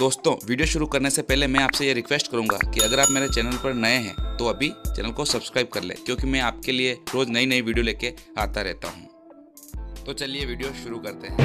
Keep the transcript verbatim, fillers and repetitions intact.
दोस्तों वीडियो शुरू करने से पहले मैं आपसे ये रिक्वेस्ट करूंगा कि अगर आप मेरे चैनल पर नए हैं तो अभी चैनल को सब्सक्राइब कर लें, क्योंकि मैं आपके लिए रोज नई नई वीडियो लेके आता रहता हूँ। तो चलिए वीडियो शुरू करते हैं।